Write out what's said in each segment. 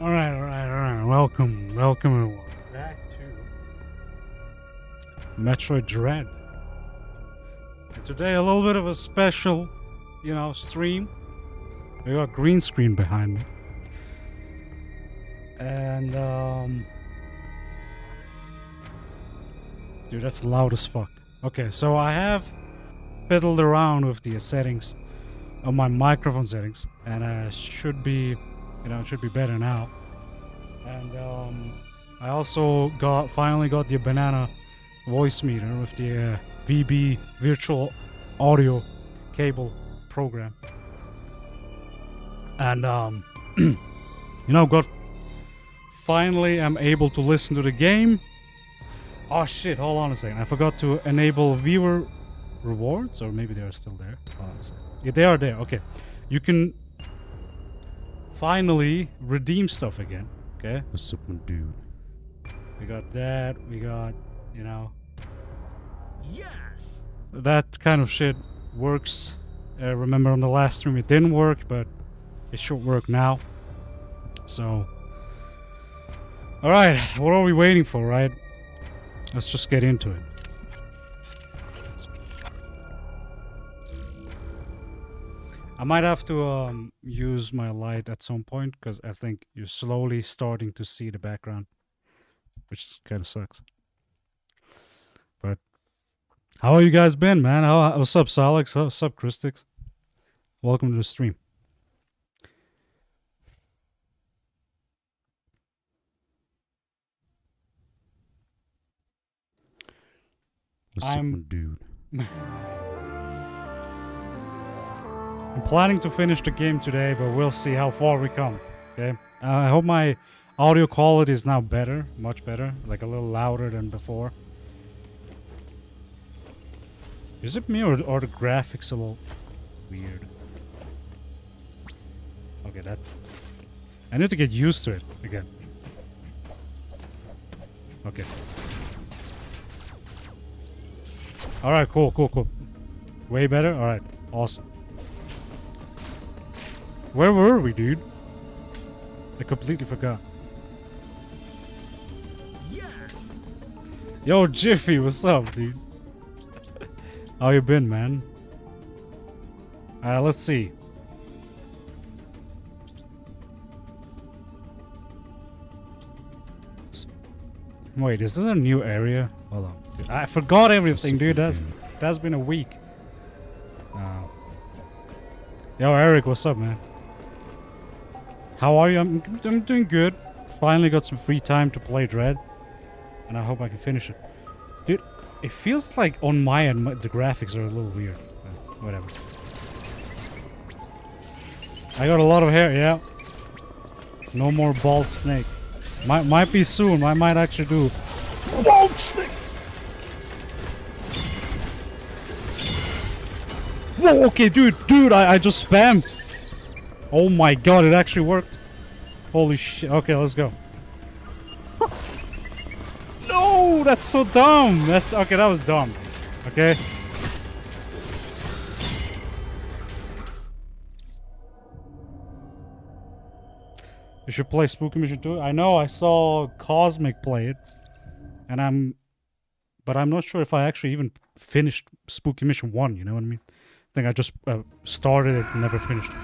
Alright. Welcome everyone. Back to Metroid Dread. And today a little bit of a special, stream. We got green screen behind me. And, dude, that's loud as fuck. Okay, so I have fiddled around with the settings of my microphone settings, and I should be, it should be better now. And I also finally got the banana voice meter with the VB virtual audio cable program, and finally I'm able to listen to the game. Oh shit, hold on a second. I forgot to enable viewer rewards, or maybe they are still there. Yeah, they are there. Okay. You can finally redeem stuff again. Okay. What's up, dude? We got that. We got, Yes! That kind of shit works. Remember on the last stream it didn't work, but it should work now. So... Alright, what are we waiting for, right? Let's just get into it. I might have to use my light at some point, because I think you're slowly starting to see the background, which kind of sucks. But how have you guys been, man? What's up, Salix? What's up, Christix? Welcome to the stream. I'm planning to finish the game today, but we'll see how far we come. Okay, I hope my audio quality is now better, much better, like a little louder than before. Is it me, or are the graphics a little weird? Okay, that's... I need to get used to it again. Okay. Alright, cool. Way better? Alright, awesome. Where were we, dude? I completely forgot. Yes. Yo, Jiffy, what's up, dude? How you been, man? Let's see. Wait, is this a new area? Hold on. I forgot everything, dude. That's been a week. Yo, Eric, what's up, man? How are you? I'm doing good. Finally got some free time to play Dread, and I hope I can finish it. Dude, it feels like on my end the graphics are a little weird. Whatever. I got a lot of hair, yeah. No more bald snake. Might be soon. I might actually do bald snake. Whoa, okay, dude, I just spammed. Oh my god, it actually worked. Holy shit. Okay, let's go. No, that's so dumb. Okay, that was dumb. Okay. You should play Spooky Mission 2. I know, I saw Cosmic play it. And I'm not sure if I actually even finished Spooky Mission 1, you know what I mean? I think I just started it and never finished it.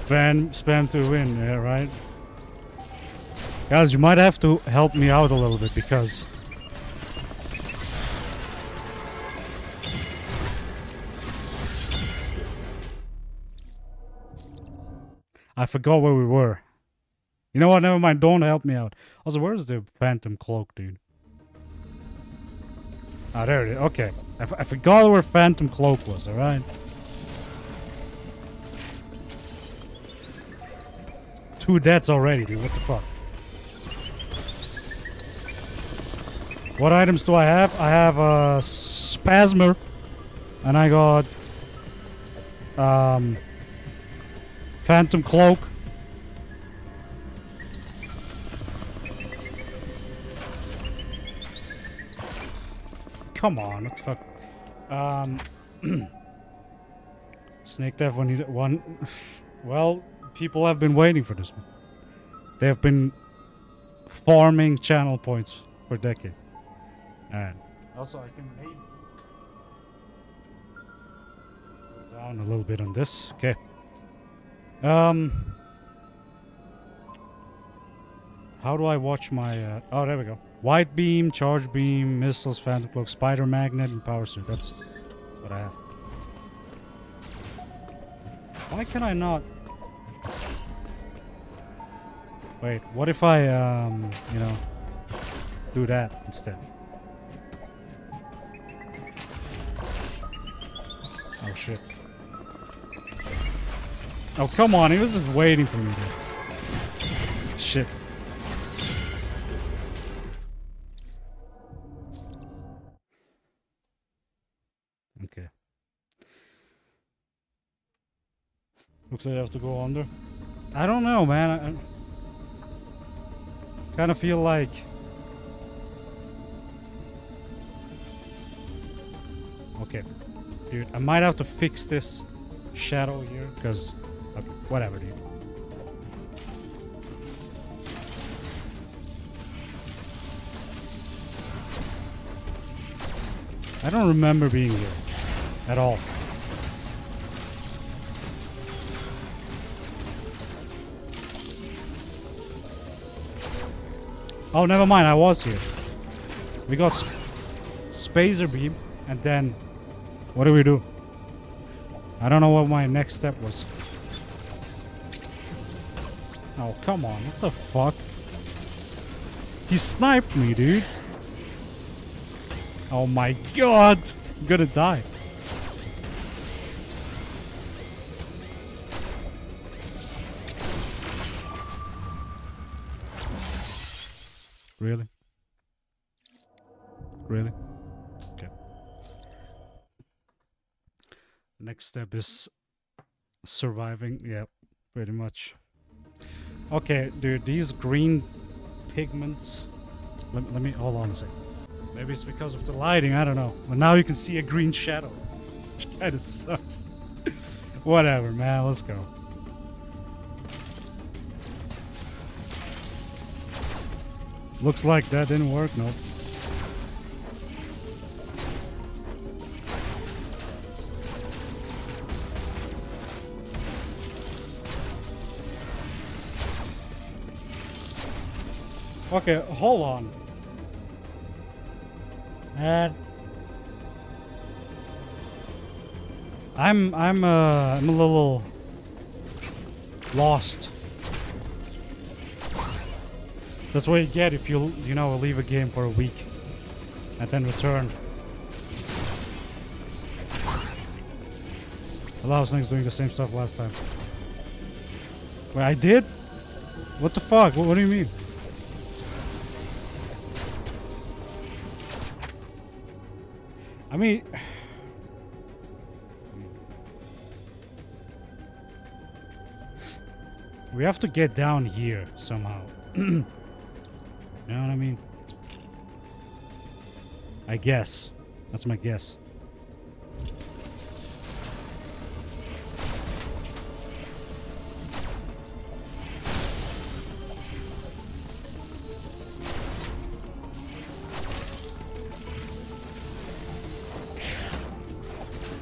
Spam to win, yeah, right? Guys, you might have to help me out a little bit, because... I forgot where we were. You know what? Never mind. Don't help me out. Also, where's the Phantom Cloak, dude? Ah, there it is. Okay. I forgot where Phantom Cloak was, alright? 2 deaths already, dude. What the fuck? What items do I have? I have a Spasmer, and I got Phantom Cloak. Come on, what the fuck? Snake Dev one. Well, people have been waiting for this one. They have been farming channel points for decades. And also, I can maybe go down a little bit on this. Okay. How do I watch my... oh, there we go. White beam, charge beam, missiles, phantom cloak, spider magnet, and power suit. That's what I have. Why can I not... Wait, what if I, you know, do that instead? Oh, shit. Oh, come on, he was just waiting for me there. Shit. Okay. Looks like I have to go under. I don't know, man. I kind of feel like... Okay. Dude, I might have to fix this shadow here, because... whatever, dude. I don't remember being here. At all. Oh, never mind, I was here. We got Spacer Beam, and then... What do we do? I don't know what my next step was. Oh, come on. What the fuck? He sniped me, dude. Oh my god. I'm gonna die. Really? Really? Okay. Next step is surviving. Yeah, pretty much. Okay, dude, these green pigments... Let me... Hold on a second. Maybe it's because of the lighting, I don't know. But now you can see a green shadow. Which kind of sucks. Whatever, man, let's go. Looks like that didn't work, nope. Okay, hold on. And I'm a little lost. That's what you get if you know, leave a game for a week and then return. A lot of things doing the same stuff last time. Wait, I did? What the fuck? What do you mean? I mean, we have to get down here somehow. You know what I mean? I guess. That's my guess.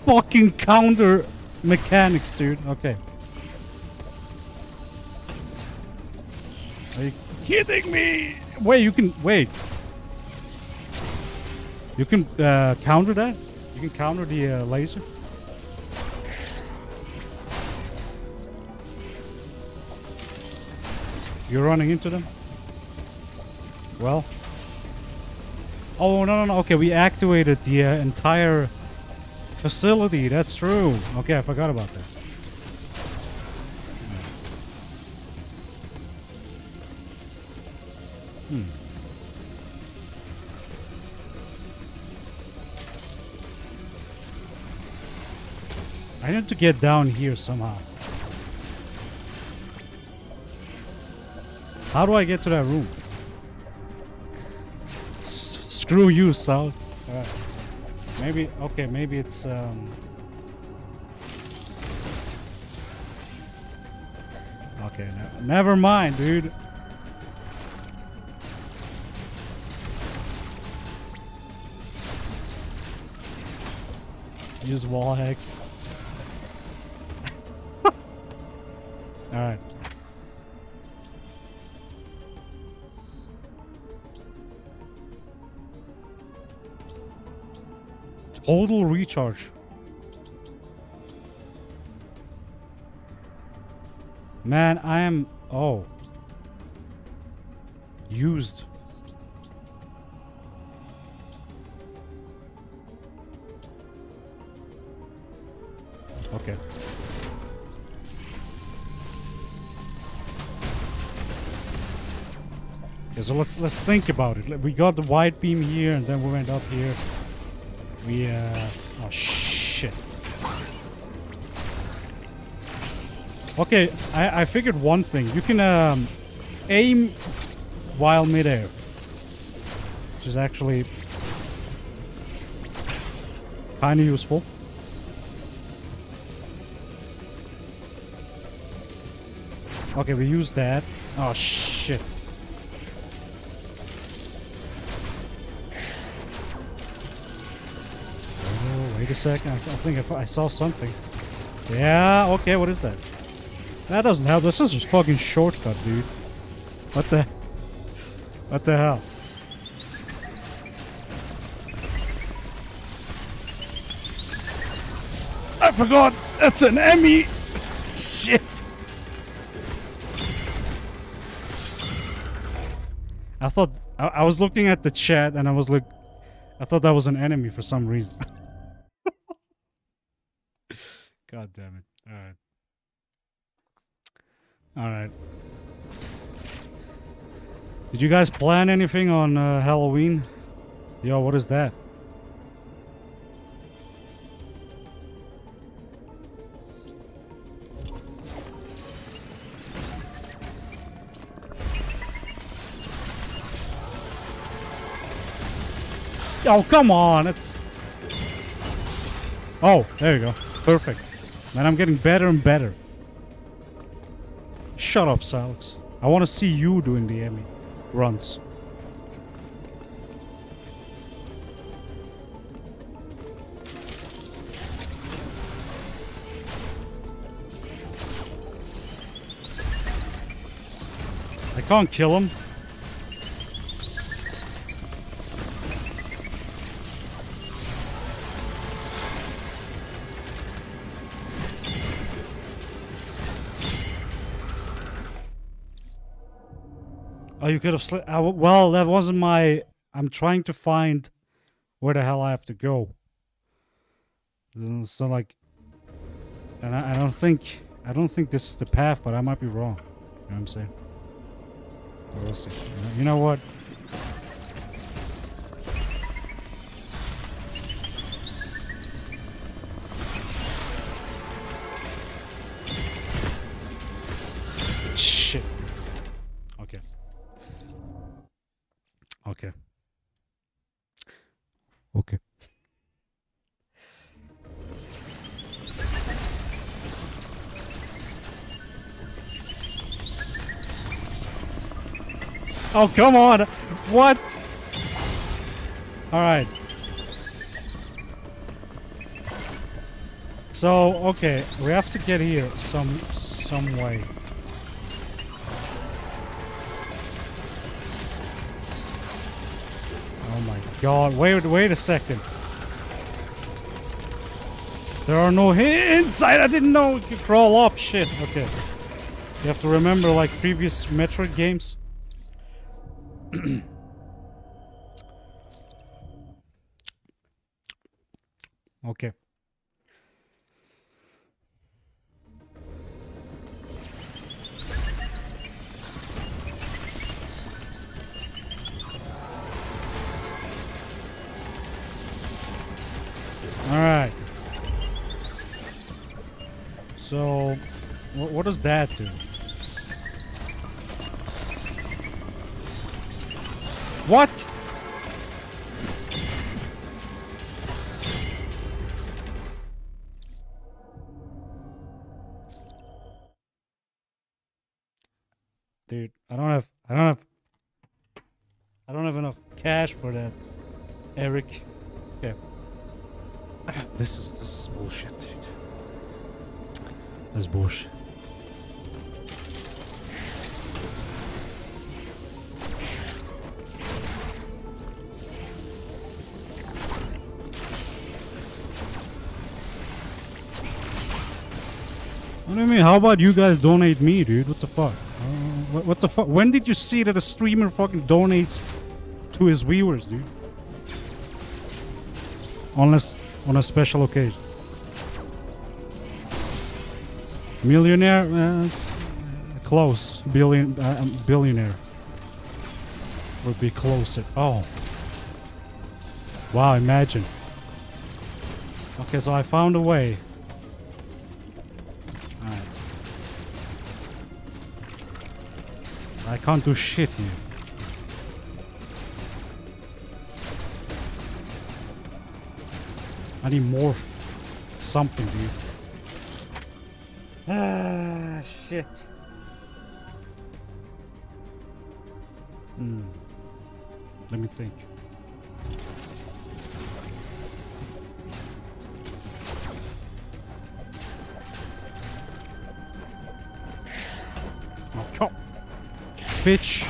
Fucking counter mechanics, dude. Okay. Are you kidding me? Wait, you can... Wait. You can counter that? You can counter the laser? You're running into them? Well. Oh, no, no, no. Okay, we activated the entire... facility, that's true. Okay, I forgot about that. Hmm. I need to get down here somehow. How do I get to that room? Screw you, Sal. Maybe, okay, maybe it's Okay, never mind, dude. Use wall hex. Alright. Total recharge. Man, I am... oh. Used. Okay. Okay, so let's think about it. We got the wide beam here, and then we went up here. We, oh, shit. Okay, I figured one thing. You can aim while midair, which is actually kind of useful. Okay, we use that. Oh, shit. Oh, wait a second. I think I saw something. Yeah, okay, what is that? That doesn't help. This is just fucking shortcut, dude. What the... what the hell? I forgot! That's an Emmy! Shit! I thought... I was looking at the chat and I was like... I thought that was an enemy for some reason. God damn it. Alright. Alright. Did you guys plan anything on Halloween? Yo, what is that? Oh, come on, it's... oh, there you go. Perfect. Man, I'm getting better and better. Shut up, Salix. I want to see you doing the Emmy runs. I can't kill him. Oh, you could have slipped. Well, that wasn't my... I'm trying to find where the hell I have to go. It's not like... and I don't think... I don't think this is the path, but I might be wrong. You know what I'm saying? We'll see. You know what? Okay. Okay. Oh, come on! What? Alright. So, okay. We have to get here some way. Oh my god, wait a second. There are no hints! I didn't know you could crawl up, shit. Okay. You have to remember like previous Metroid games. Okay. Alright. So, what does that do? What? Dude, I don't have enough cash for that, Eric. Okay. This is bullshit, dude. That's bullshit. What do you mean? How about you guys donate me, dude? What the fuck? What the fuck? When did you see that a streamer fucking donates to his viewers, dude? Unless on a special occasion. Millionaire? Close. Billionaire. Would be close. Oh. Wow, imagine. Okay, so I found a way. I can't do shit here. I need more something, dude. Ah, shit. Hmm. Let me think. Bitch.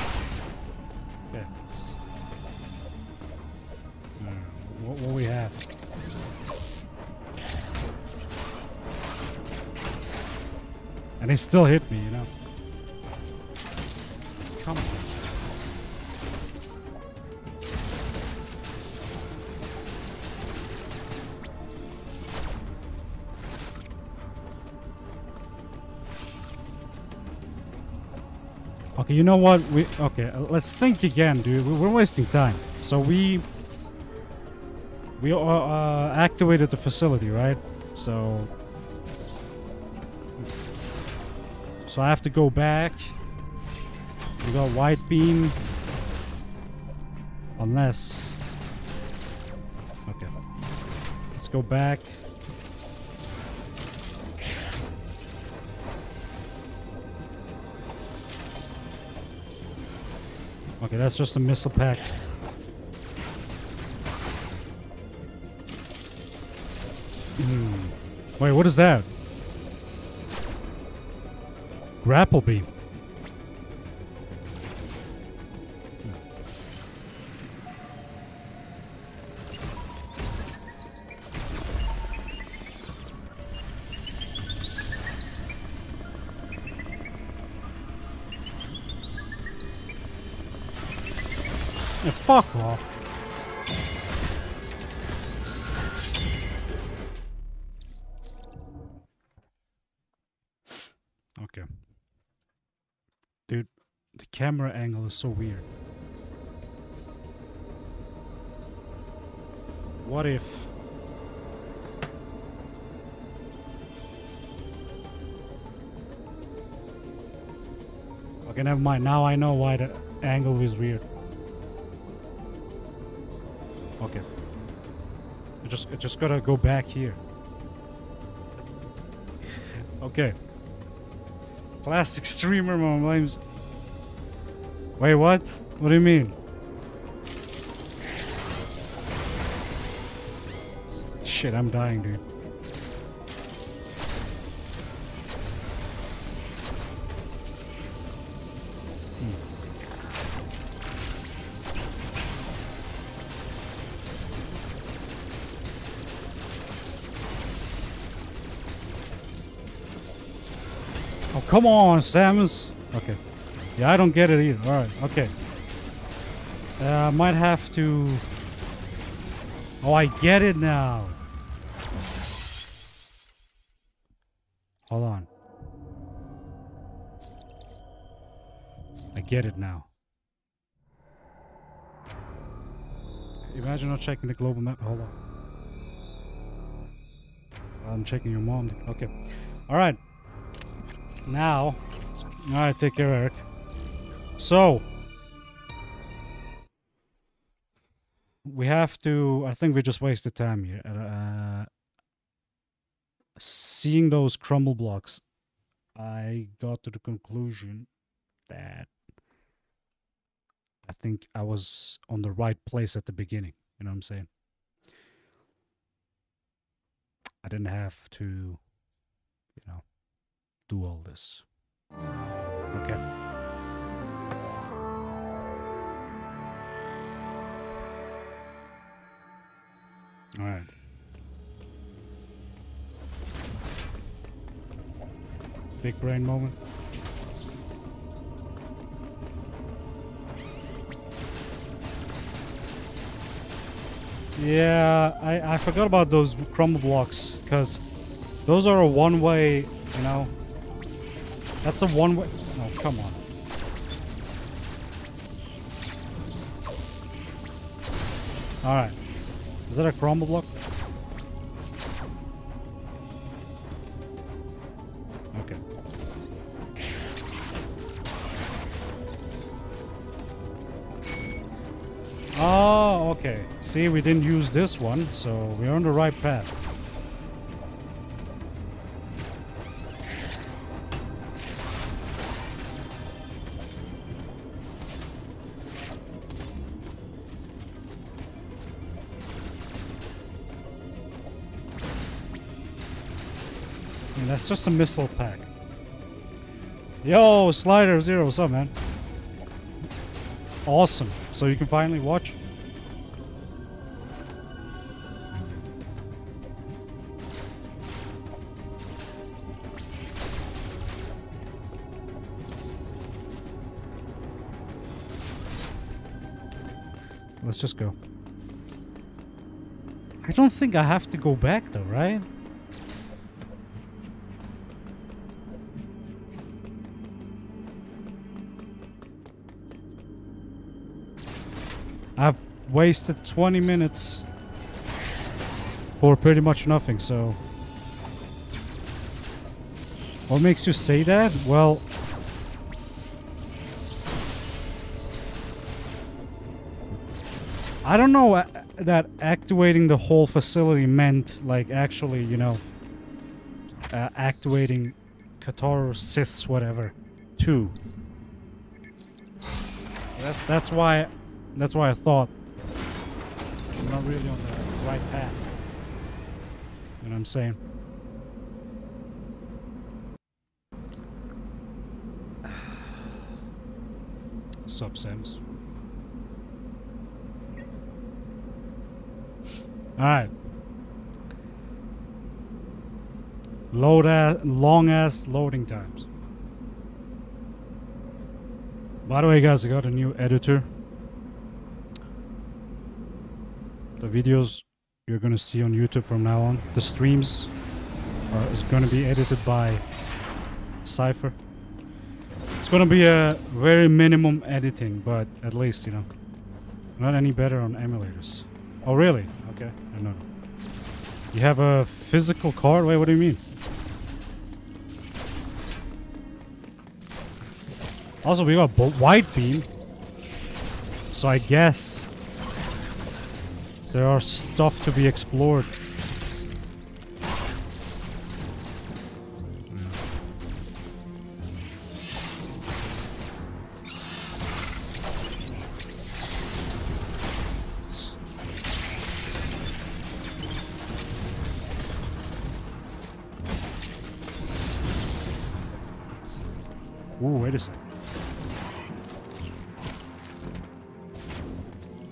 Okay. What will we have? And it still hit me, you know. Come on. Okay, you know what? Okay, let's think again, dude. We're wasting time. So we activated the facility, right? So I have to go back. We got white beam. Unless, okay, let's go back. Okay, that's just a missile pack. Wait, what is that? Grapple beam. Fuck off. Okay. Dude, the camera angle is so weird. What if... Okay, never mind. Now I know why the angle is weird. Okay. I just gotta go back here. Okay. Classic streamer moments. Wait, what? What do you mean? Shit, I'm dying, dude. Come on, Samus. Okay. Yeah, I don't get it either. Alright, okay. I might have to... Oh, I get it now. Hold on. I get it now. Imagine not checking the global map. Hold on. I'm checking your mom. Okay. Alright. Now, all right, take care, Eric. So, we have to, I think we just wasted time here. Seeing those crumble blocks, I got to the conclusion that I think I was on the right place at the beginning. You know what I'm saying? I didn't have to, you know, do all this. Okay. All right. Big brain moment. Yeah, I forgot about those crumble blocks, because those are a one-way, you know. That's a one-way. Oh, come on. Alright. Is that a crumble block? Okay. Oh, okay. See, we didn't use this one, so we're on the right path. And that's just a missile pack. Yo, Slider Zero, what's up, man? Awesome. So you can finally watch. Let's just go. I don't think I have to go back though, right? I've wasted 20 minutes for pretty much nothing, so... What makes you say that? Well... I don't know that activating the whole facility meant, like, actually, you know, activating Katara Sis, whatever, too. That's why I thought I'm not really on the right path. You know what I'm saying? Sup, Samus. Alright. Long ass loading times. By the way, guys, I got a new editor. The videos you're gonna see on YouTube from now on, the streams, is gonna be edited by Cypher. It's gonna be a very minimum editing, but at least, you know, not any better on emulators. Oh, really? Okay, I know. You have a physical card? Wait, what do you mean? Also, we got white beam, so I guess there are stuff to be explored. Ooh, wait a second.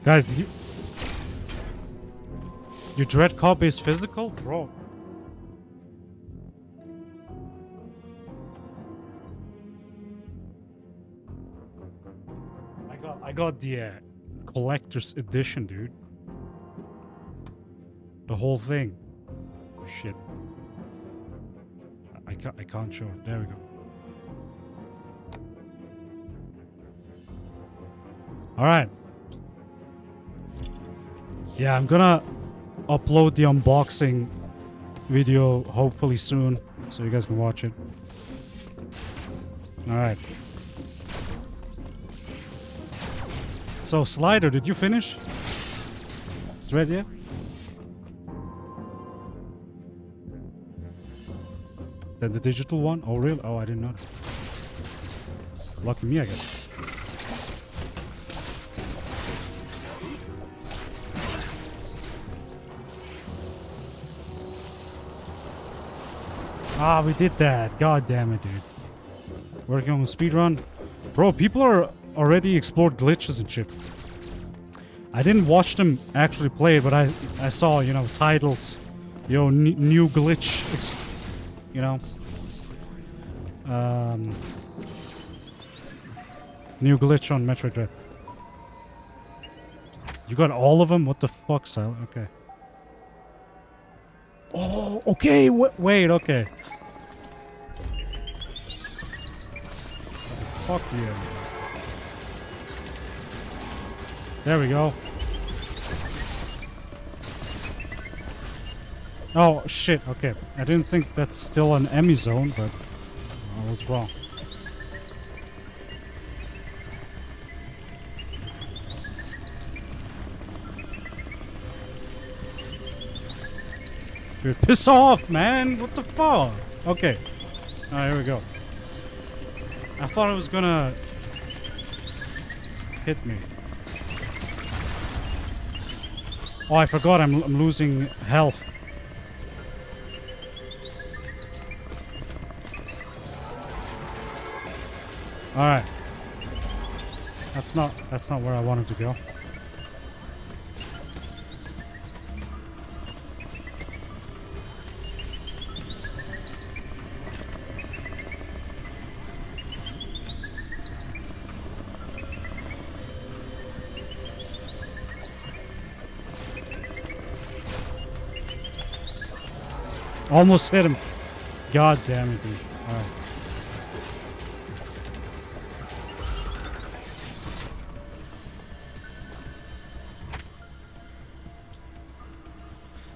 Guys, did you... Your Dread copy is physical? Bro. I got the collector's edition, dude. The whole thing. Oh, shit. I can't show it. There we go. Alright. Yeah, I'm gonna upload the unboxing video hopefully soon, so you guys can watch it. Alright. So, Slider, did you finish? Dread, yeah? Then the digital one? Oh, really? Oh, I didn't know that. luck for me, I guess. Ah, we did that. God damn it, dude. Working on the speedrun. Bro, people are already explored glitches and shit. I didn't watch them actually play it, but I saw, you know, titles. Yo, new glitch, you know. New glitch on Metroid Dread. You got all of them? What the fuck, Sil? Okay. Oh, okay, wait, okay. Fuck you. There we go. Oh, shit, okay. I didn't think that's still an Emmy zone, but I was wrong. Dude, piss off, man! What the fuck? Okay. Alright, here we go. I thought it was gonna hit me. Oh, I forgot I'm losing health. Alright. That's not where I wanted to go. Almost hit him. God damn it, dude. Alright.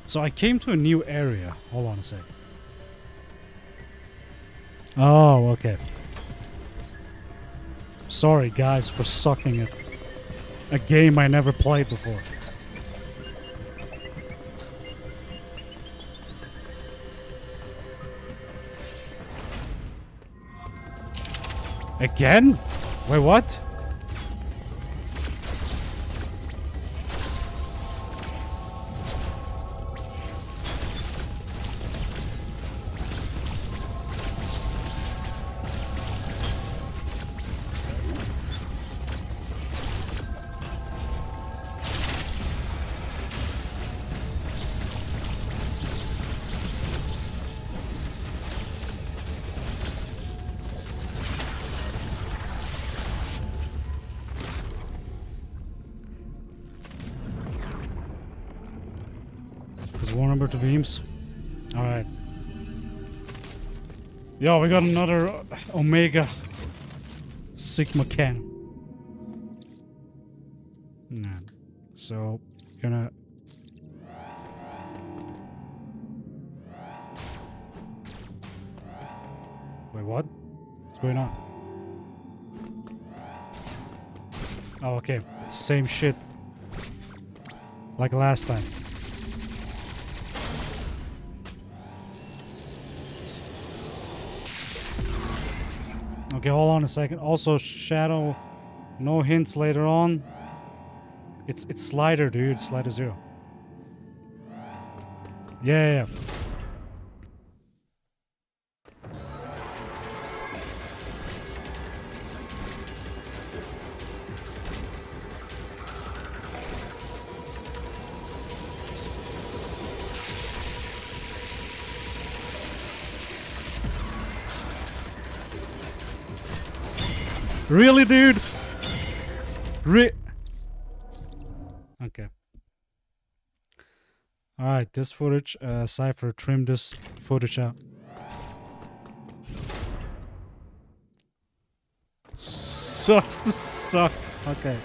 So I came to a new area. Hold on a sec. Oh, okay. Sorry, guys, for sucking at a game I never played before. Again? Wait, what? Alright. Yo, we got another Omega Sigma can. Nah. So, gonna... Wait, what? What's going on? Oh, okay. Same shit. Like last time. Okay, hold on a second. Also, Shadow, no hints later on. It's slider, dude. Slider zero. Yeah. Really, dude? Okay. Alright, this footage, Cypher, trim this footage out. Sucks to suck. Okay.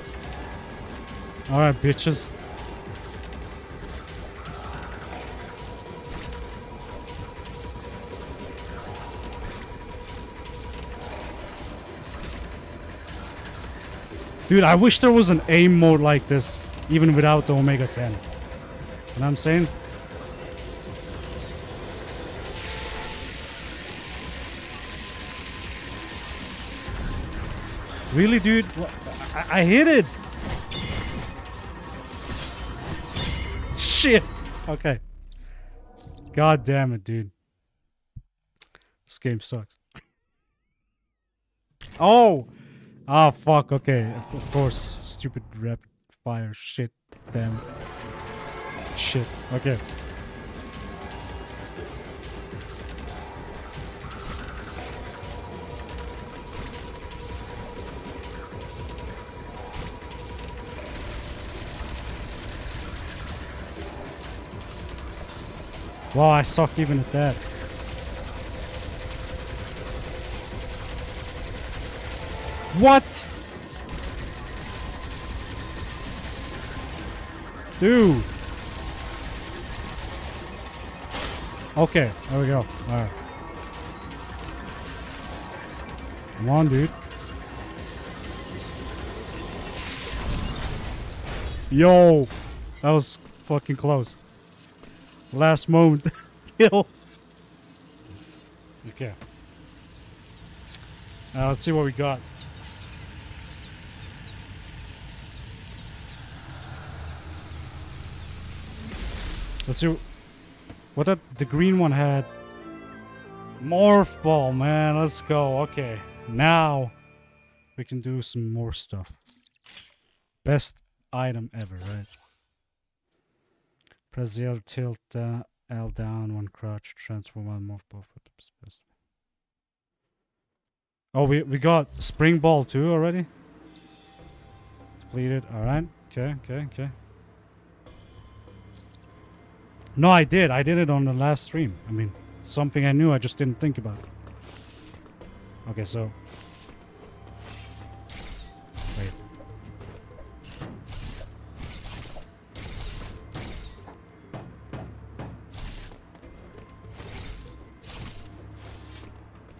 Alright, bitches. Dude, I wish there was an aim mode like this, even without the Omega Can. You know what I'm saying? Really, dude? I hit it! Shit! Okay. God damn it, dude. This game sucks. Oh! Ah, fuck, okay. Of course. Stupid rapid fire shit. Damn it. Shit. Okay. Wow, I suck even at that. What? Dude. Okay, there we go. All right. Come on, dude. Yo, that was fucking close. Last moment kill. Okay. Let's see what we got. Let's see what that, the green one had. Morph ball, man. Let's go. Okay. Now we can do some more stuff. Best item ever, right? Press the L, tilt, L down, one crouch, transform, one move, both foot. Oh, we got spring ball too already? Depleted, alright. Okay, okay, okay. No, I did. I did it on the last stream. I mean, something I knew, I just didn't think about it. Okay, so... Wait.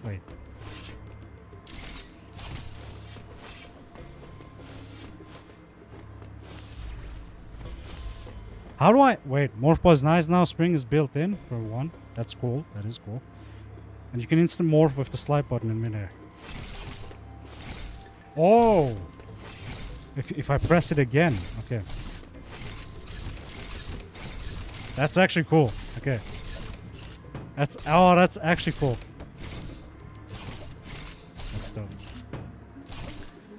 Wait. How do I... Wait, Morph Ball is nice now. Spring is built in, for one. That's cool. That is cool. And you can instant morph with the slide button in midair. Oh! If I press it again. Okay. That's actually cool. Okay. That's... Oh, that's actually cool.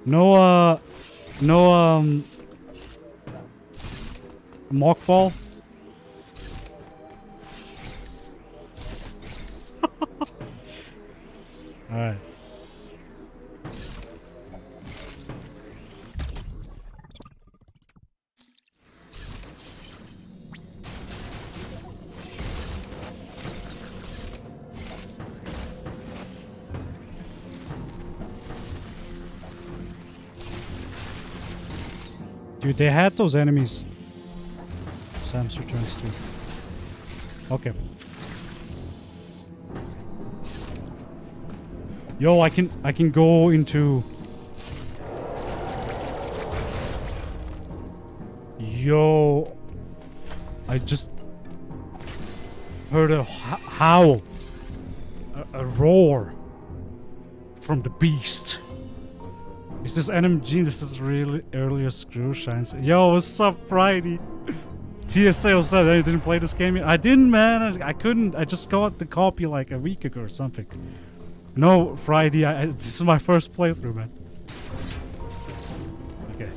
No, mock ball. All right. Dude, they had those enemies. Samus Returns too. Okay. Yo, I can go into. Yo, I just heard a howl, a roar from the beast. Is this NMG? This is really earlier screw shines. Yo, what's up, Friday? TSA said that you didn't play this game yet. I didn't, man. I couldn't. I just got the copy like a week ago or something. No, Friday. This is my first playthrough, man. Okay.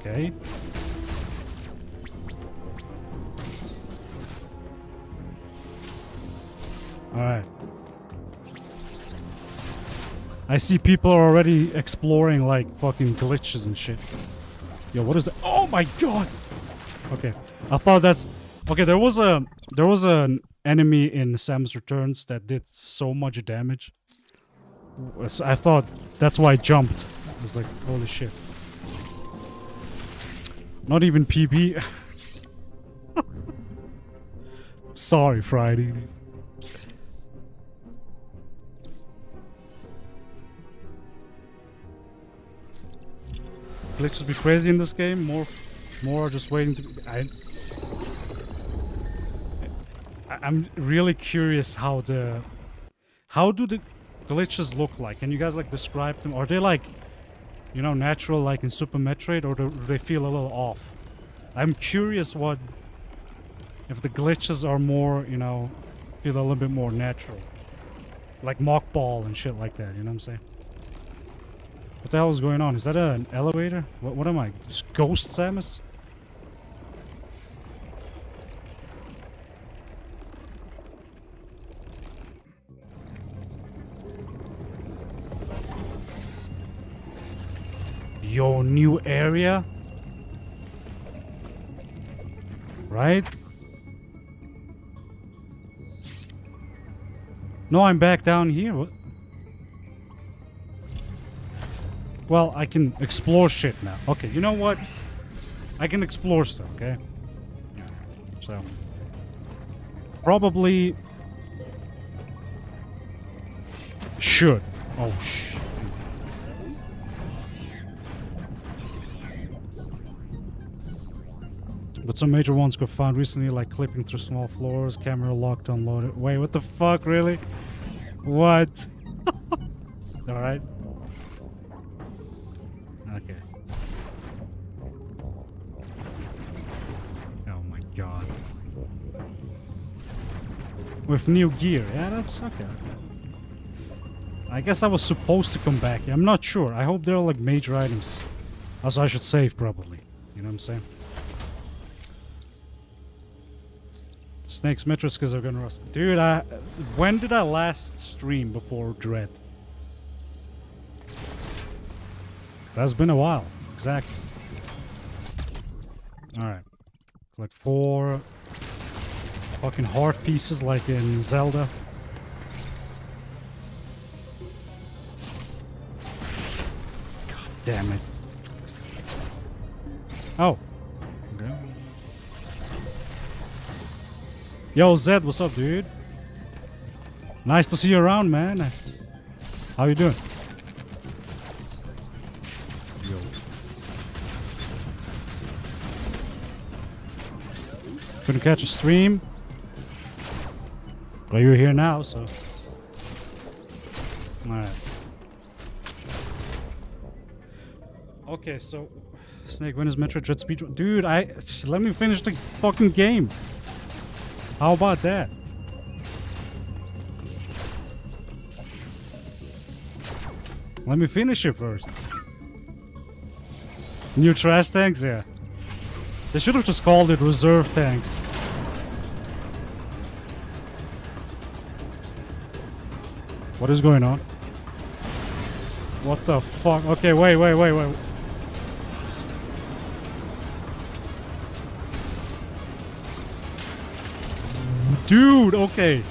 Okay. All right. I see people are already exploring like fucking glitches and shit. Yo, what is that? Oh my god! Okay, I thought that's... Okay, there was an enemy in Samus Returns that did so much damage. So I thought that's why I jumped. I was like, holy shit. Not even PB. Sorry, Friday. Glitches be crazy in this game. More are just waiting to be... I'm really curious how do the glitches look like? Can you guys like describe them? Are they like, you know, natural like in Super Metroid, or do they feel a little off? I'm curious what if the glitches are more, you know, feel a little bit more natural. Like mockball and shit like that, you know what I'm saying? What the hell is going on? Is that an elevator? What am I? Just ghost Samus? Your new area? Right? No, I'm back down here. What? Well, I can explore shit now. Okay, you know what? I can explore stuff, okay? Yeah. So, probably should. Oh, shit. But some major ones got found recently, like clipping through small floors, camera locked, unloaded. Wait, what the fuck, really? What? Alright. Okay. Oh my god. With new gear. Yeah, that's okay. I guess I was supposed to come back. I'm not sure. I hope there are like major items. Also, I should save probably. You know what I'm saying? Snake's Metroids because they're gonna rust. Dude, when did I last stream before Dread? That's been a while, exactly. Alright. Collect 4 fucking heart pieces like in Zelda. God damn it. Oh. Yo, Zed, what's up, dude? Nice to see you around, man. How you doing? Yo. Couldn't catch a stream. Well, you're here now, so... Alright. Okay, so... Snake, when is Metroid Dread speedrun? Dude, let me finish the fucking game. How about that? Let me finish it first. New trash tanks? Yeah. They should have just called it reserve tanks. What is going on? What the fuck? Okay, wait. Dude, okay.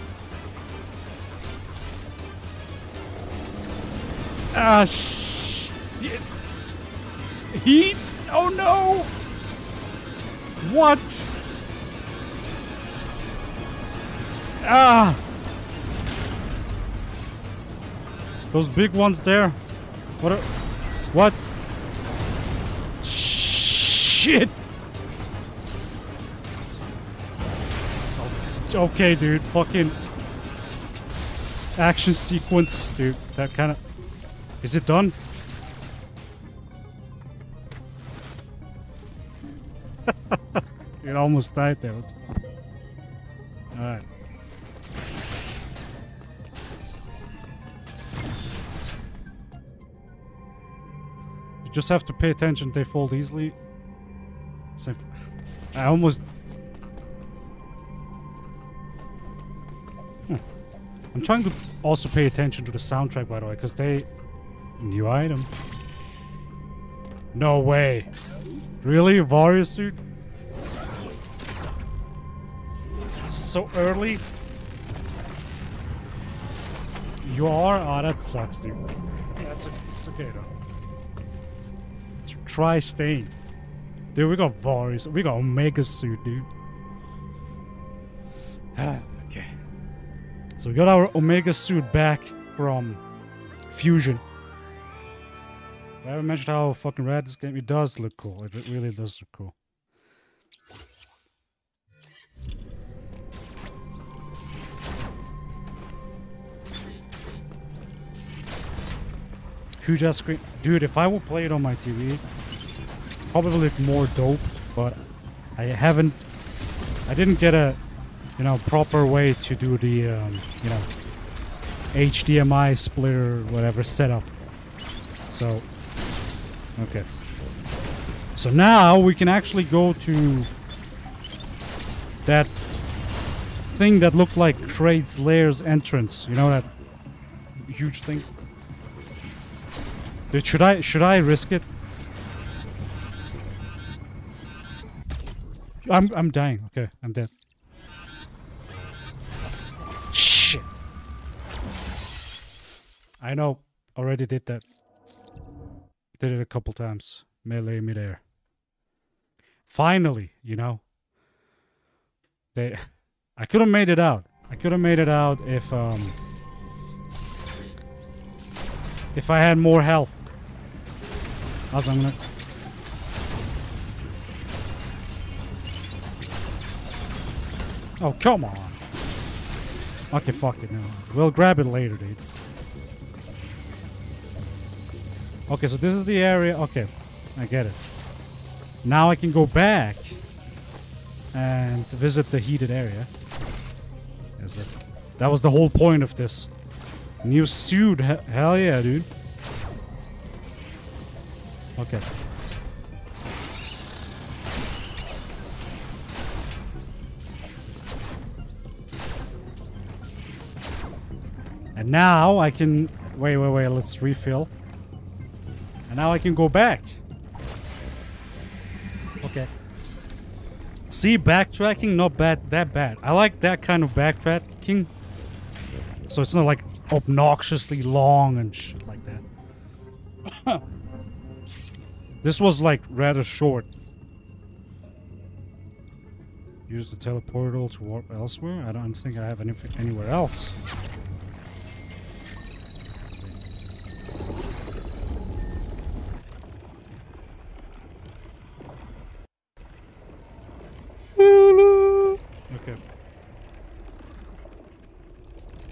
Ah, shit. Heat? Oh no! What? Ah! Those big ones there. What? What? Shit! Okay, dude, fucking action sequence, dude, that kind of... Is it done? Dude, I almost died there. Alright. You just have to pay attention, they fold easily. Same. I almost... I'm trying to also pay attention to the soundtrack, by the way, because they... New item. No way. Really? Varia Suit? So early? You are? Aw, oh, that sucks, dude. Yeah, it's okay, though. Let's try staying. Dude, we got Varia Suit. We got Omega Suit, dude. Okay. So we got our Omega Suit back from Fusion. I haven't mentioned how fucking rad this game. It does look cool. It really does look cool. Kuja screen. Dude, if I will play it on my TV, probably look more dope, but I haven't, I didn't get a, you know, proper way to do the, you know, HDMI splitter, whatever setup. So, okay. So now we can actually go to that thing that looked like Kraid's Lair's entrance. You know, that huge thing. Dude, should I risk it? I'm dying. Okay, I'm dead. Shit. I know. Already did that. Did it a couple times. Melee midair. Finally, you know. I could have made it out. I could have made it out if I had more health. As I'm gonna. Oh, come on. Okay, fuck it now. We'll grab it later, dude. Okay, so this is the area. Okay, I get it. Now I can go back and visit the heated area. That was the whole point of this. New suit. Hell yeah, dude. Okay. And now I can... Wait, let's refill. And now I can go back. Okay. See, backtracking, not bad, that bad. I like that kind of backtracking. So it's not like obnoxiously long and shit like that. This was like rather short. Use the teleportal to warp elsewhere. I don't think I have anything anywhere else.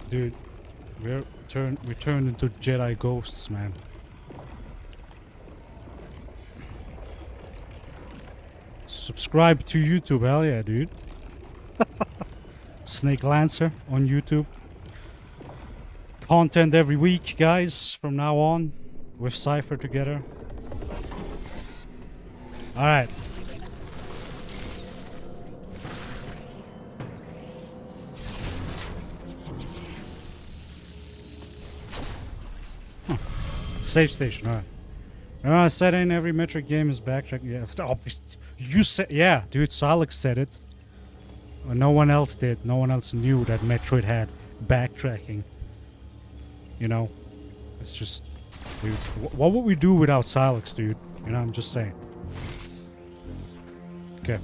Dude, we turned into Jedi ghosts, man. Subscribe to YouTube, hell yeah, dude. Snake Lancer on YouTube. Content every week, guys, from now on, with Cypher together. Alright. Save station, alright. Remember I said in every Metroid game is backtrack. Yeah, you said, yeah, dude, Salix said it. No one else did. No one else knew that Metroid had backtracking. You know, it's just, dude, what would we do without Salix, dude? You know, I'm just saying. Okay.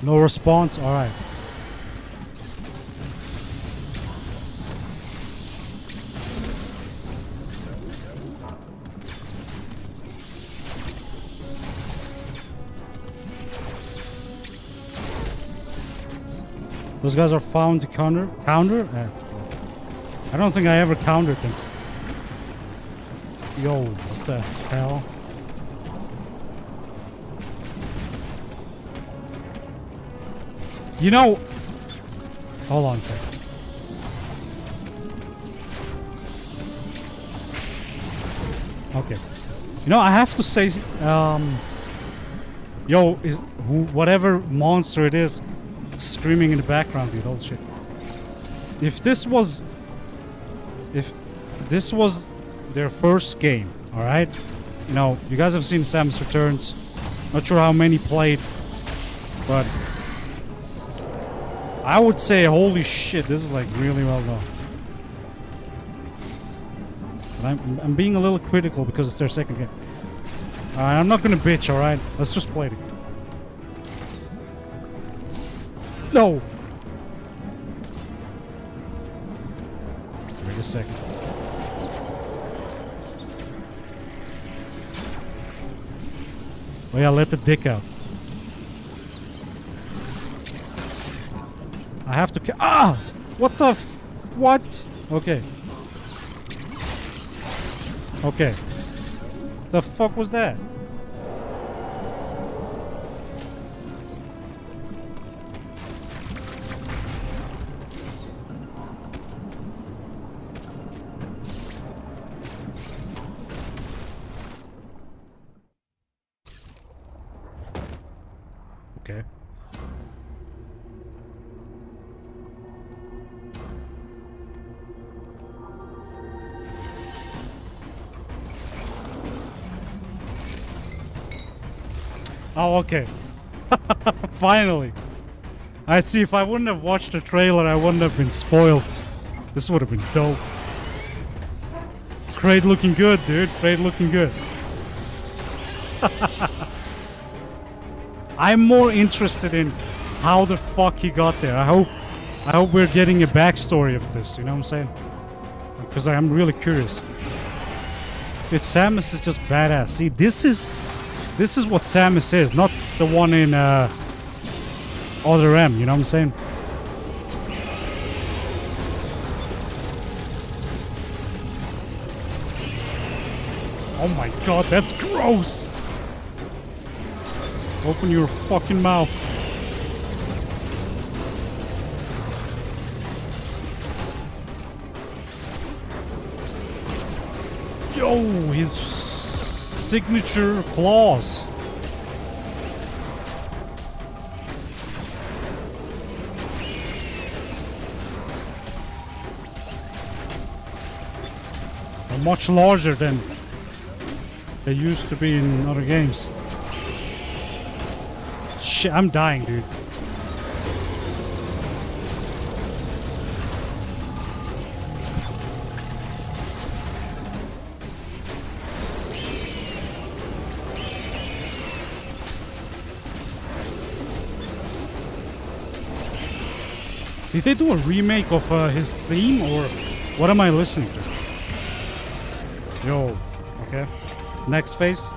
No response? Alright. Those guys are found to counter? Counter? I don't think I ever countered them. Yo, what the hell? You know, hold on a second. Okay. You know, I have to say, yo, is whatever monster it is screaming in the background, dude, old shit. If this was their first game, all right? You know, you guys have seen Samus Returns. Not sure how many played, but I would say, holy shit, this is like really well done. But I'm being a little critical because it's their second game. Alright, I'm not gonna bitch, alright? Let's just play it. No! Wait a second. Oh yeah, let the dick out. I have to ah! What the f- what? Okay. Okay. The fuck was that? Okay. Oh, okay. Finally. I see, if I wouldn't have watched the trailer, I wouldn't have been spoiled. This would have been dope. Kraid looking good, dude. Kraid looking good. I'm more interested in how the fuck he got there. I hope we're getting a backstory of this, you know what I'm saying? Because I'm really curious. Dude, Samus is just badass. See, this is what Samus is, not the one in Other M, you know what I'm saying? Oh my god, that's gross! Open your fucking mouth. Yo, he's... signature claws. They're much larger than they used to be in other games. Shit, I'm dying, dude. Did they do a remake of his theme, or what am I listening to? Yo, okay. Next phase.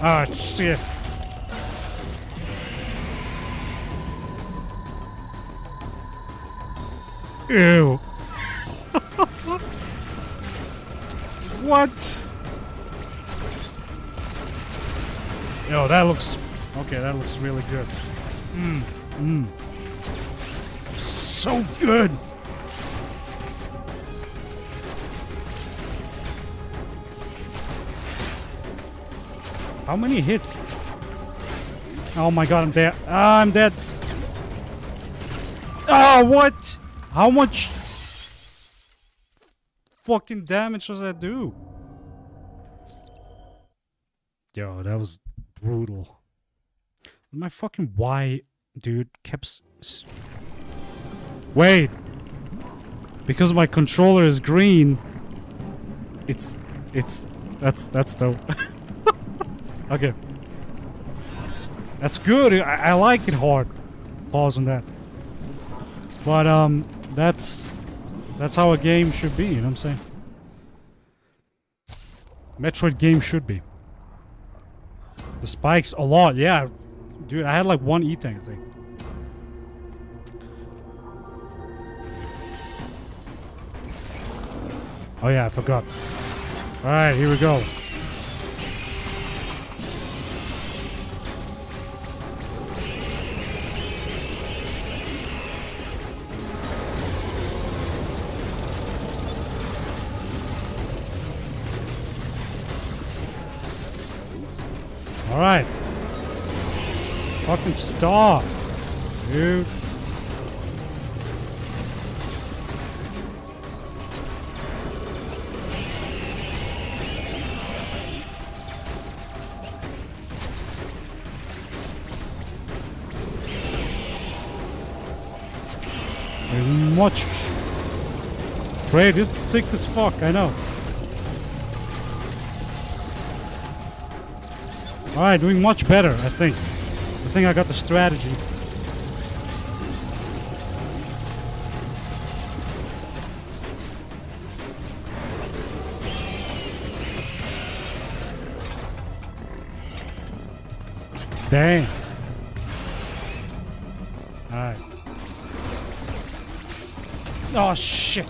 Ah, shit. Ew. What? Yo, that looks... okay, that looks really good. Mmm. Mmm. So good! How many hits? Oh my god, I'm dead. Ah, I'm dead. Ah, what? How much fucking damage does that do? Yo, that was brutal. My fucking Y, dude, kept... Wait! Because my controller is green, that's dope. Okay. That's good, I like it hard. Pause on that. But, that's how a game should be, you know what I'm saying? Metroid game should be. The spikes a lot, yeah. Dude, I had like one E-tank, I think. Oh yeah, I forgot. Alright, here we go. Alright. Fucking stop, dude. There's much... Kraid is thick as fuck, I know. Alright, doing much better, I think. I think I got the strategy. Dang. Alright. Oh, shit.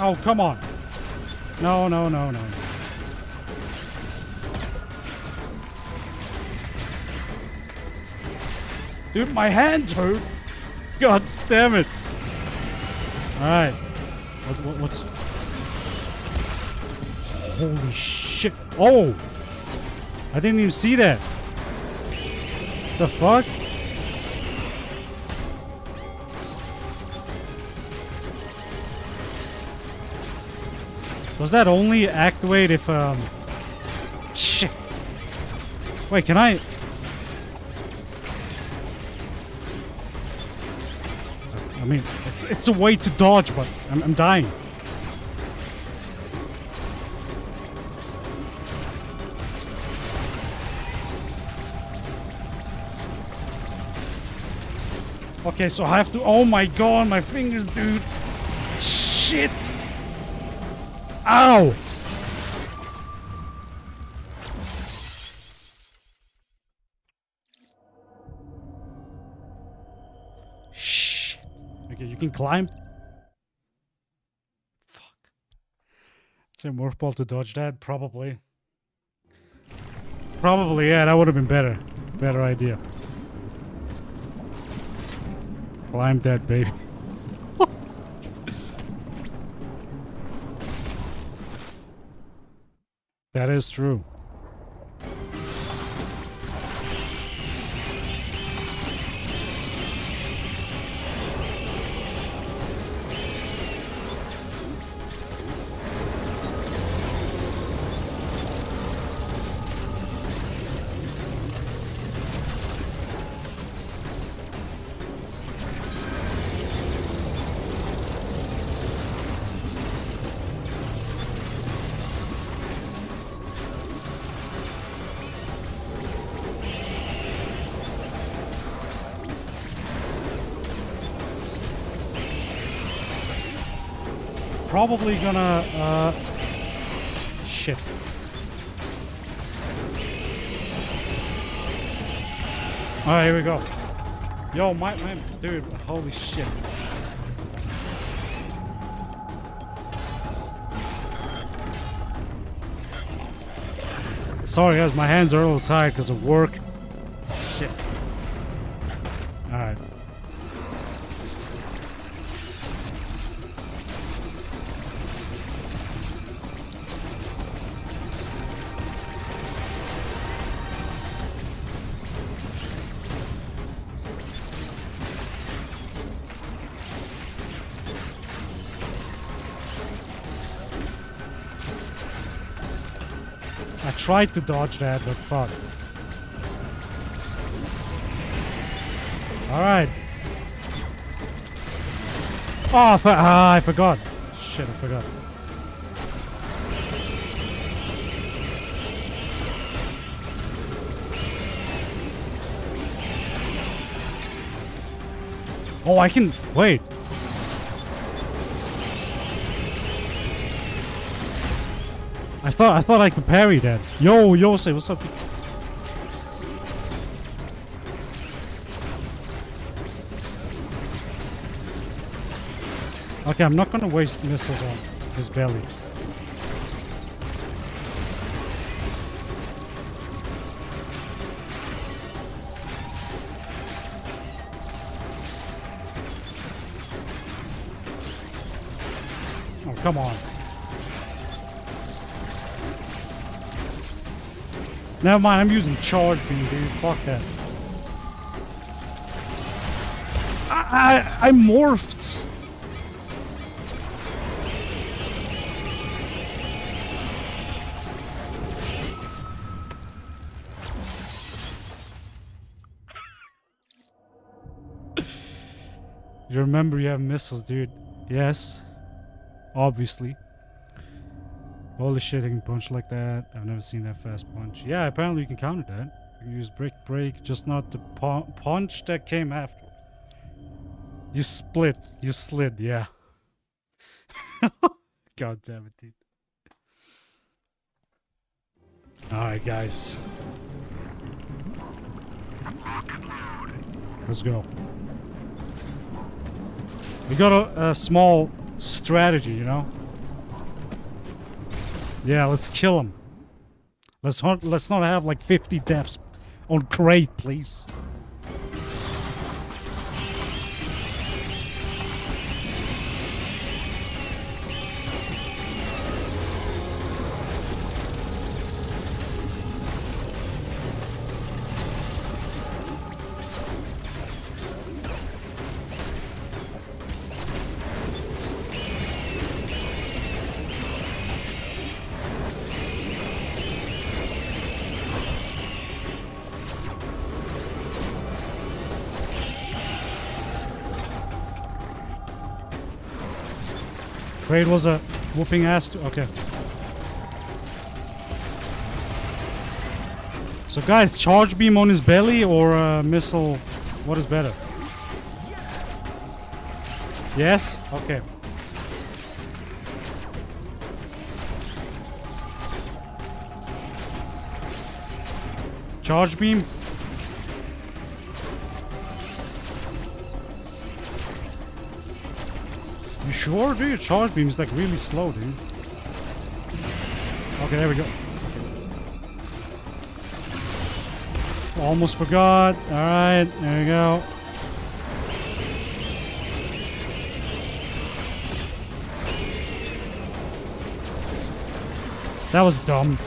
Oh, come on. No, no, no, no. Dude, my hands hurt. God damn it. Alright. What's... Holy shit. Oh! I didn't even see that. The fuck? Was that only activate if, shit. Wait, can I... I mean, it's a way to dodge, but I'm dying. Okay, so I have to... Oh my god, my fingers, dude. Shit. Ow. Climb. Fuck. It's a morph ball to dodge that, probably. Probably, yeah, that would have been better. Better idea. Climb that, baby. That is true. Probably gonna shit. All right, here we go. Yo, my dude, holy shit. Sorry guys, my hands are a little tired because of work. Shit. All right. I tried to dodge that, but fuck. Alright. Oh, I forgot. Shit, I forgot. Oh, I can... Wait. I thought I could parry that. Yo, Yosei, what's up? Okay, I'm not gonna waste missiles on his belly. Oh, come on. Never mind, I'm using charge beam, dude. Fuck that. I morphed. You remember you have missiles, dude. Yes. Obviously. Holy shit, I can punch like that. I've never seen that fast punch. Yeah, apparently you can counter that. You can use break, just not the punch that came after. You split. You slid, yeah. God damn it, dude. Alright, guys. Let's go. We got a small strategy, you know? Yeah, let's kill him. Let's not have like 50 deaths on Kraid, please. Kraid was a whooping ass too. Okay. So guys, charge beam on his belly or missile? What is better? Yes? Okay. Charge beam? Sure, dude, your charge beam is like really slow, dude. Okay, there we go. Almost forgot. Alright, there we go. That was dumb.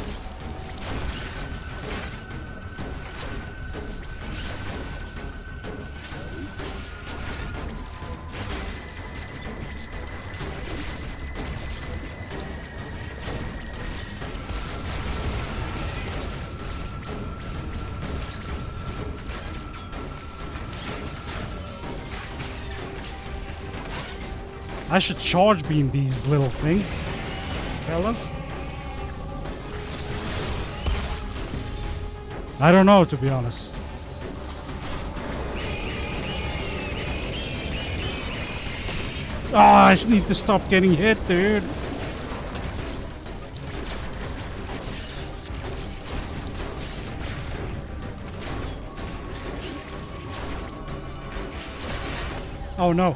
I should charge beam these little things, fellas. I don't know, to be honest. Ah, I just need to stop getting hit, dude. Oh no.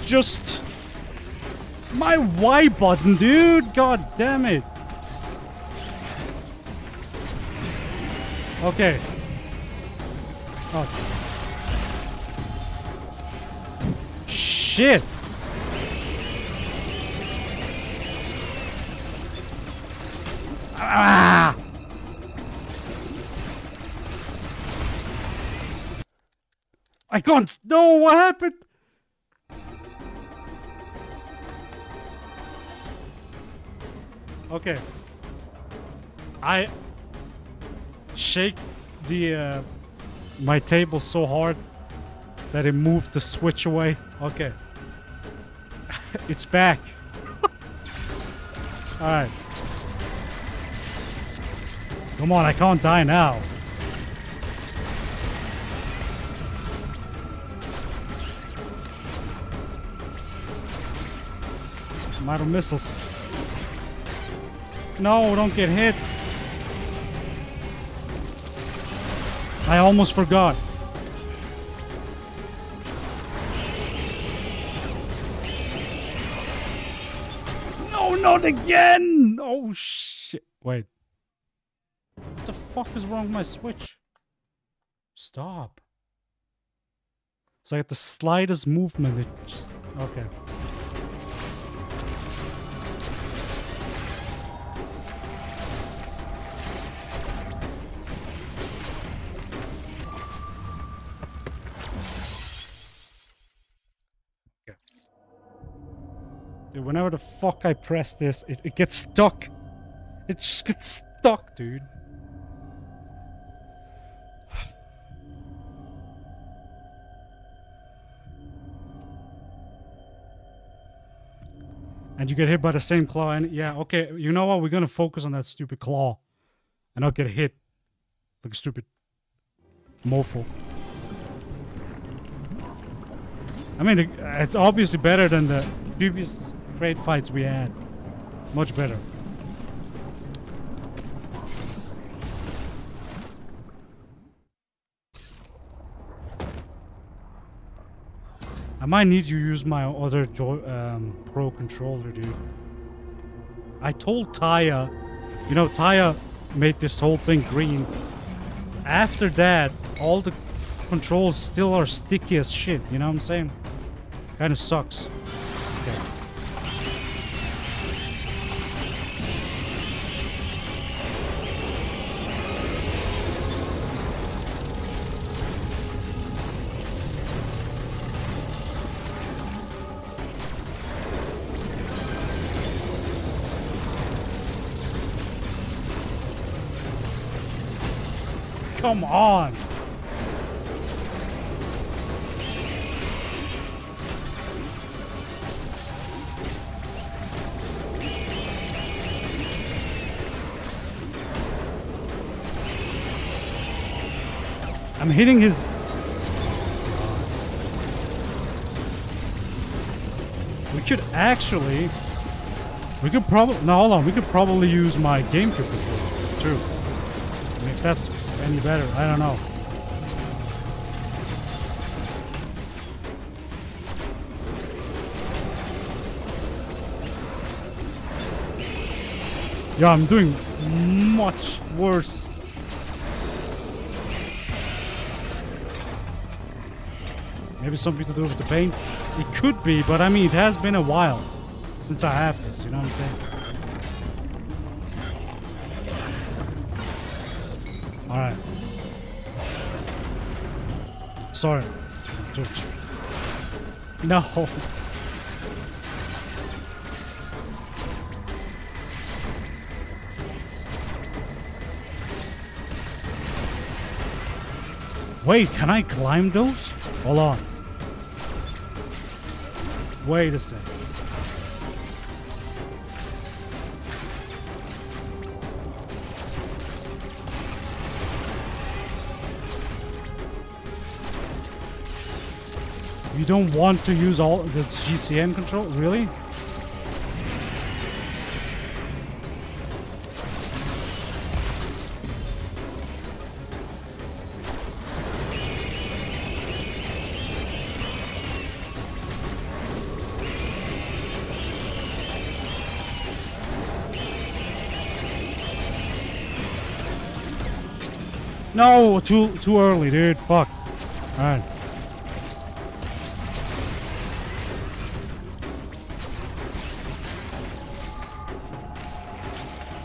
Just my Y button, dude. God damn it. Okay. Oh. Shit. Ah. I can't know what happened. Okay, I shake the my table so hard that it moved the switch away. Okay, it's back. All right, come on, I can't die now. Micro missiles. No, don't get hit. I almost forgot. No, not again! Oh shit. Wait. What the fuck is wrong with my Switch? Stop. So I get the slightest movement. It just... Okay. Dude, whenever the fuck I press this, it gets stuck. It just gets stuck, dude. And you get hit by the same claw, and yeah, okay, you know what? We're gonna focus on that stupid claw and not get hit like a stupid mofo. I mean, it's obviously better than the previous Kraid fights we had. Much better. I might need to use my other Pro controller, dude. I told Taya, you know, Taya made this whole thing green. After that, all the controls still are sticky as shit, you know what I'm saying? Kinda sucks. Okay. Come on! I'm hitting his... We could actually... We could probably... No, hold on. We could probably use my GameCube controller, too. I mean, if that's... any better, I don't know. Yeah, I'm doing much worse. Maybe something to do with the paint? It could be, but I mean, it has been a while since I have this, you know what I'm saying? Alright. Sorry. No. Wait, can I climb those? Hold on. Wait a second. You don't want to use all the GCM control? Really? No, too early, dude. Fuck. Alright.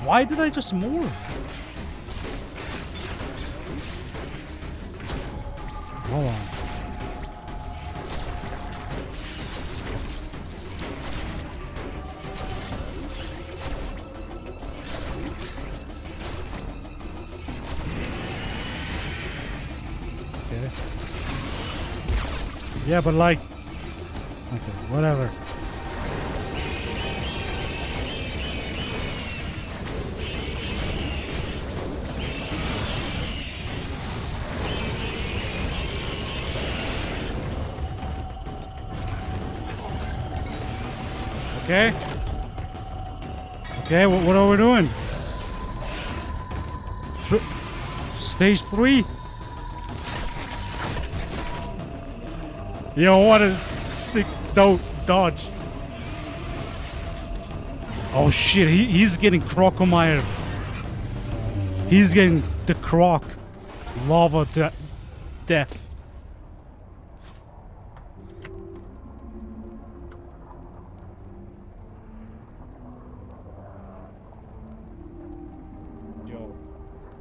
Why did I just move? Hold on. Okay. Yeah, but like... Okay, whatever. Okay. Okay, what are we doing? Stage 3? Yo, what a sick dodge. Oh shit, he's getting Crocomire. He's getting the croc. Lava to death.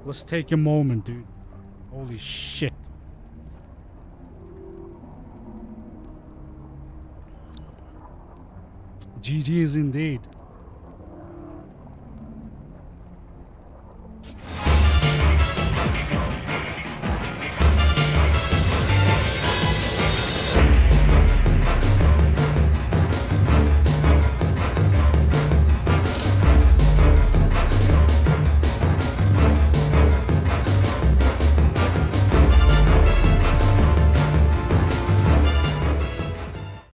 Let's take a moment, dude. Holy shit. GG's indeed.